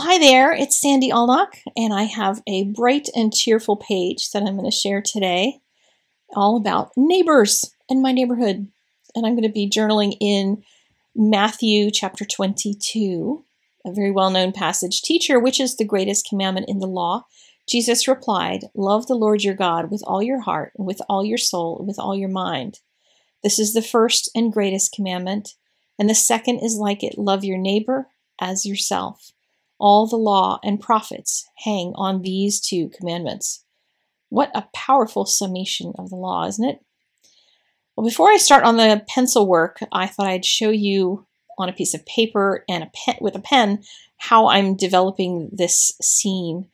Well, hi there, it's Sandy Allnock, and I have a bright and cheerful page that I'm going to share today, all about neighbors in my neighborhood. And I'm going to be journaling in Matthew chapter 22, a very well-known passage. Teacher, which is the greatest commandment in the law? Jesus replied, love the Lord your God with all your heart, and with all your soul, and with all your mind. This is the first and greatest commandment, and the second is like it, love your neighbor as yourself. All the law and prophets hang on these two commandments. What a powerful summation of the law, isn't it? Well, before I start on the pencil work, I thought I'd show you on a piece of paper and a pen how I'm developing this scene.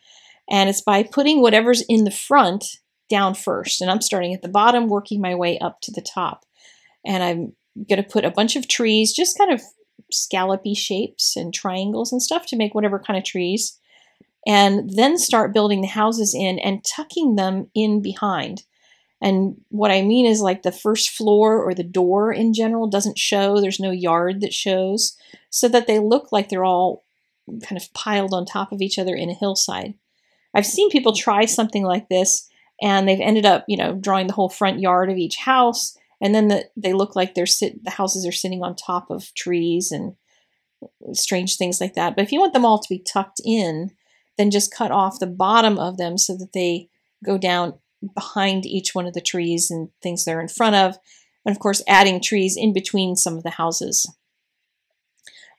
And it's by putting whatever's in the front down first. And I'm starting at the bottom, working my way up to the top. And I'm going to put a bunch of trees, just kind of scallopy shapes and triangles and stuff to make whatever kind of trees, and then start building the houses in and tucking them in behind. And what I mean is, like, the first floor or the door in general doesn't show, there's no yard that shows, so that they look like they're all kind of piled on top of each other in a hillside. I've seen people try something like this and they've ended up, you know, drawing the whole front yard of each house. And then they look like the houses are sitting on top of trees and strange things like that. But if you want them all to be tucked in, then just cut off the bottom of them so that they go down behind each one of the trees and things they're in front of. And of course, adding trees in between some of the houses.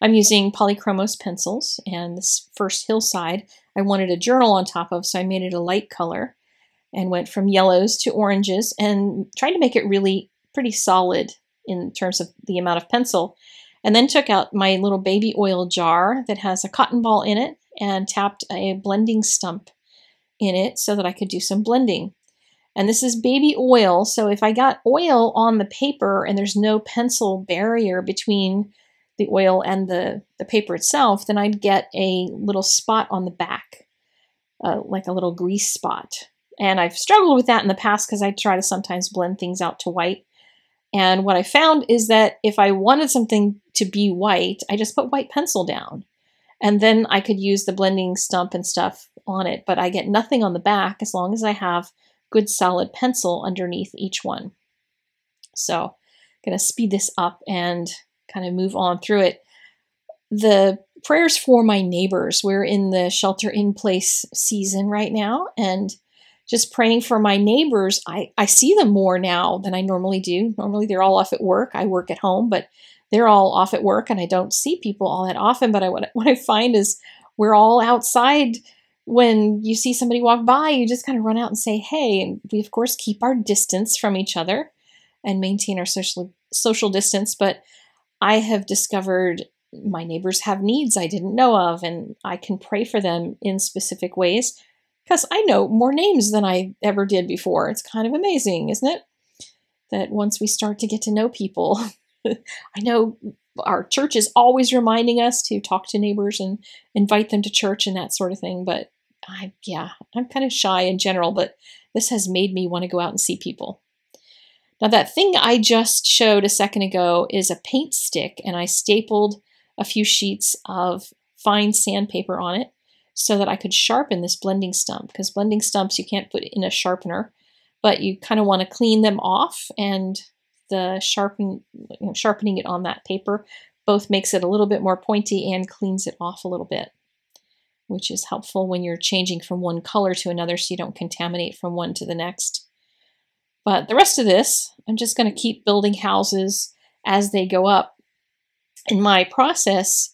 I'm using Polychromos pencils, and this first hillside I wanted a journal on top of, so I made it a light color and went from yellows to oranges and tried to make it really pretty solid in terms of the amount of pencil, and then took out my little baby oil jar that has a cotton ball in it and tapped a blending stump in it so that I could do some blending. And this is baby oil, so if I got oil on the paper and there's no pencil barrier between the oil and the paper itself, then I'd get a little spot on the back, like a little grease spot. And I've struggled with that in the past because I try to sometimes blend things out to white. And what I found is that if I wanted something to be white, I just put white pencil down. And then I could use the blending stump and stuff on it, but I get nothing on the back as long as I have good solid pencil underneath each one. So I'm going to speed this up and kind of move on through it. The prayers for my neighbors. We're in the shelter-in-place season right now, and just praying for my neighbors. I see them more now than I normally do. Normally they're all off at work. I work at home, but they're all off at work and I don't see people all that often. But what I find is we're all outside. When you see somebody walk by, you just kind of run out and say, hey, and we of course keep our distance from each other and maintain our social distance. But I have discovered my neighbors have needs I didn't know of, and I can pray for them in specific ways, because I know more names than I ever did before. It's kind of amazing, isn't it? That once we start to get to know people, I know our church is always reminding us to talk to neighbors and invite them to church and that sort of thing. But I'm kind of shy in general, but this has made me want to go out and see people. Now, that thing I just showed a second ago is a paint stick, and I stapled a few sheets of fine sandpaper on it, so that I could sharpen this blending stump, because blending stumps you can't put in a sharpener, but you kind of want to clean them off, and the sharpening it on that paper both makes it a little bit more pointy and cleans it off a little bit, which is helpful when you're changing from one color to another so you don't contaminate from one to the next. But the rest of this, I'm just going to keep building houses as they go up. In my process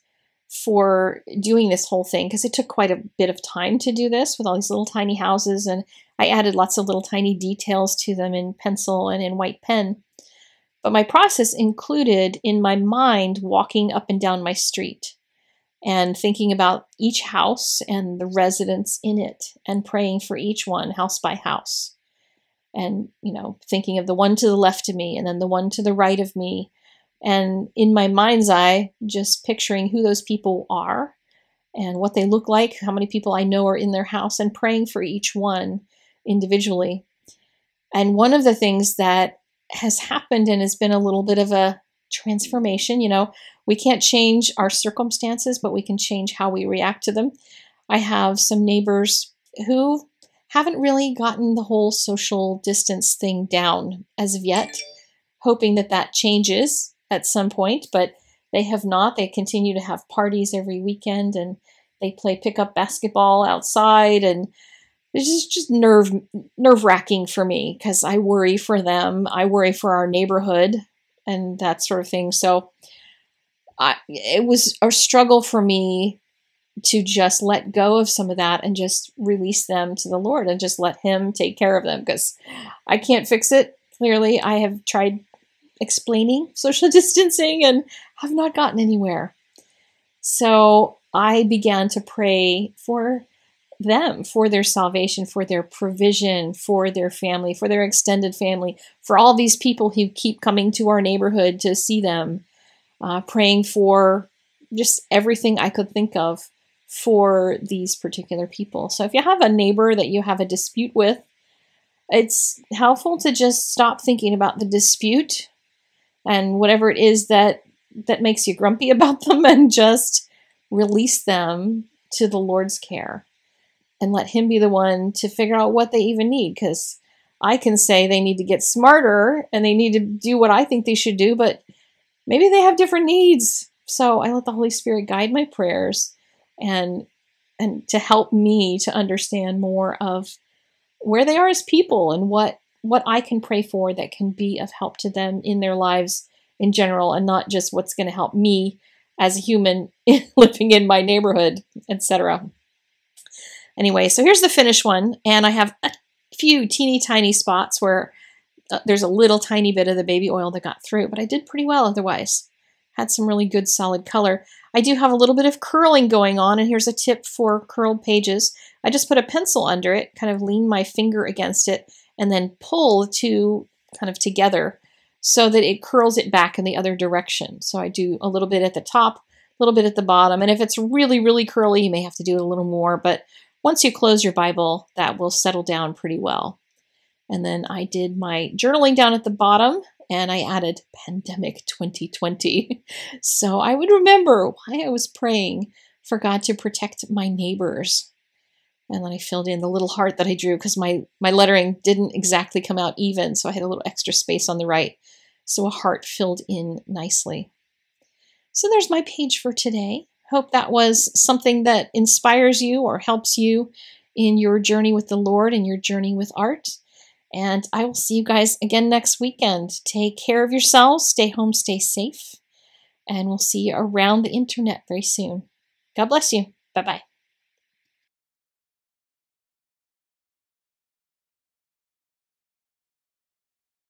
for doing this whole thing, because it took quite a bit of time to do this with all these little tiny houses, and I added lots of little tiny details to them in pencil and in white pen. But my process included, in my mind, walking up and down my street and thinking about each house and the residents in it and praying for each one, house by house. And, you know, thinking of the one to the left of me and then the one to the right of me. And in my mind's eye, just picturing who those people are and what they look like, how many people I know are in their house, and praying for each one individually. And one of the things that has happened and has been a little bit of a transformation. You know, we can't change our circumstances, but we can change how we react to them. I have some neighbors who haven't really gotten the whole social distance thing down as of yet, hoping that that changes at some point, but they have not. They continue to have parties every weekend, and they play pickup basketball outside, and this is just nerve-wracking for me because I worry for them. I worry for our neighborhood and that sort of thing. So it was a struggle for me to just let go of some of that and just release them to the Lord and just let Him take care of them, because I can't fix it. Clearly, I have tried explaining social distancing and have not gotten anywhere. So I began to pray for them, for their salvation, for their provision, for their family, for their extended family, for all these people who keep coming to our neighborhood to see them, praying for just everything I could think of for these particular people. So if you have a neighbor that you have a dispute with, it's helpful to just stop thinking about the dispute and whatever it is that makes you grumpy about them, and just release them to the Lord's care. And let Him be the one to figure out what they even need, because I can say they need to get smarter and they need to do what I think they should do, but maybe they have different needs. So I let the Holy Spirit guide my prayers and to help me to understand more of where they are as people and what I can pray for that can be of help to them in their lives in general, and not just what's going to help me as a human living in my neighborhood, etc. Anyway, so here's the finished one, and I have a few teeny tiny spots where there's a little tiny bit of the baby oil that got through, but I did pretty well otherwise. Had some really good solid color. I do have a little bit of curling going on, and here's a tip for curled pages. I just put a pencil under it, kind of lean my finger against it, and then pull the two kind of together so that it curls it back in the other direction. So I do a little bit at the top, a little bit at the bottom, and if it's really, really curly, you may have to do it a little more, but once you close your Bible, that will settle down pretty well. And then I did my journaling down at the bottom, and I added pandemic 2020. So I would remember why I was praying for God to protect my neighbors. And then I filled in the little heart that I drew, because my lettering didn't exactly come out even, so I had a little extra space on the right. So a heart filled in nicely. So there's my page for today. Hope that was something that inspires you or helps you in your journey with the Lord and your journey with art. And I will see you guys again next weekend. Take care of yourselves, stay home, stay safe, and we'll see you around the internet very soon. God bless you. Bye-bye.